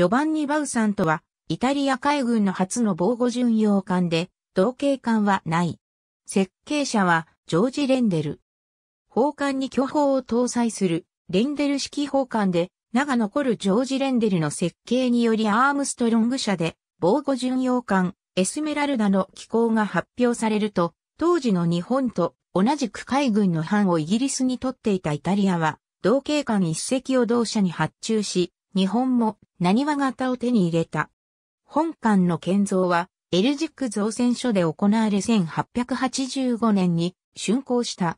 ジョバンニ・バウサンとは、イタリア海軍の初の防護巡洋艦で、同型艦はない。設計者は、ジョージ・レンデル。砲艦に巨砲を搭載する、レンデル式砲艦で、名が残るジョージ・レンデルの設計によりアームストロング社で、防護巡洋艦、エスメラルダの寄港が発表されると、当時の日本と同じく海軍の班をイギリスに取っていたイタリアは、同型艦一隻を同社に発注し、日本も浪速型を手に入れた。本艦の建造は、エルジック造船所で行われ1885年に竣工した。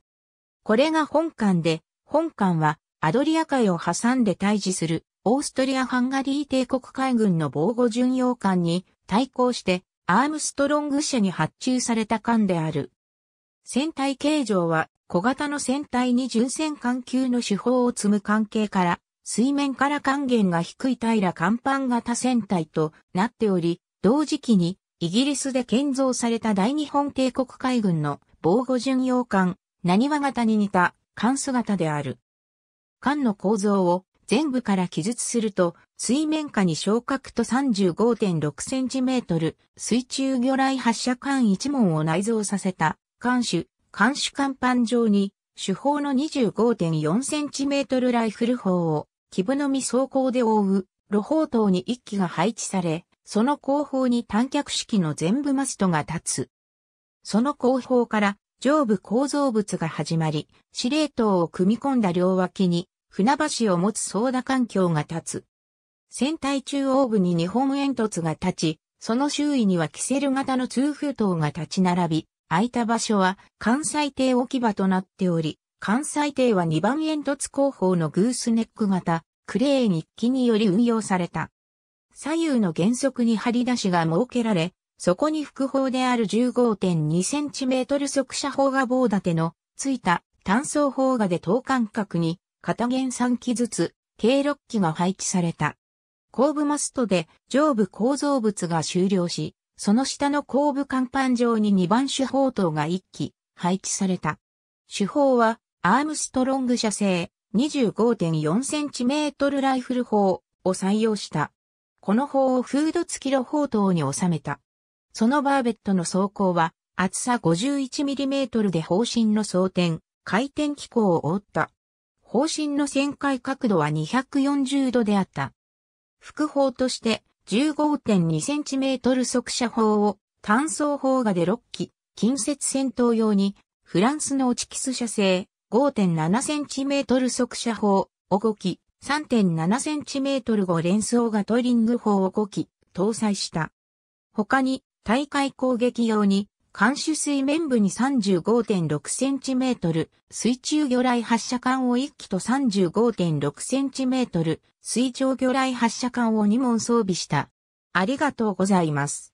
これが本艦で、本艦はアドリア海を挟んで対峙するオーストリア・ハンガリー帝国海軍の防護巡洋艦に対抗して、アームストロング社に発注された艦である。船体形状は小型の船体に巡船艦級の主砲を積む関係から、水面から艦舷が低い平ら甲板型船体となっており、同時期にイギリスで建造された大日本帝国海軍の防護巡洋艦、浪速型に似た艦姿である。艦の構造を全部から記述すると、水面下に昇格と 35.6 センチメートル、水中魚雷発射管1門を内蔵させた、艦首甲板上に、主砲の 25.4 センチメートルライフル砲を、基部のみ装甲で覆う、露砲塔に1機が配置され、その後方に単脚式の全部マストが立つ。その後方から、上部構造物が始まり、司令塔を組み込んだ両脇に、船橋を持つ操舵艦橋が立つ。船体中央部に日本煙突が立ち、その周囲にはキセル型の通風塔が立ち並び、空いた場所は関西艇置き場となっており、関西艇は2番煙突後方のグースネック型、クレーン1機により運用された。左右の舷側に張り出しが設けられ、そこに副砲である 15.2 センチメートル速射砲が棒立てのついた単装砲がで等間隔に、片舷3機ずつ、計6機が配置された。後部マストで上部構造物が終了し、その下の後部甲板上に2番主砲塔が1機配置された。主砲はアームストロング社製 25.4 センチメートルライフル砲を採用した。この砲をフード付き露砲塔に収めた。そのバーベットの装甲は厚さ 51mm で砲身の装填、回転機構を覆った。砲身の旋回角度は240度であった。副砲として 15.2cm 速射砲を単装砲がで6機、近接戦闘用にフランスのオチキス社製 5.7cm 速射砲を5機、3.7cm5 連装ガトリング砲を5機搭載した。他に対海攻撃用に艦首水面部に 35.6 センチメートル、水中魚雷発射管を1機と 35.6 センチメートル、水上魚雷発射管を2門装備した。ありがとうございます。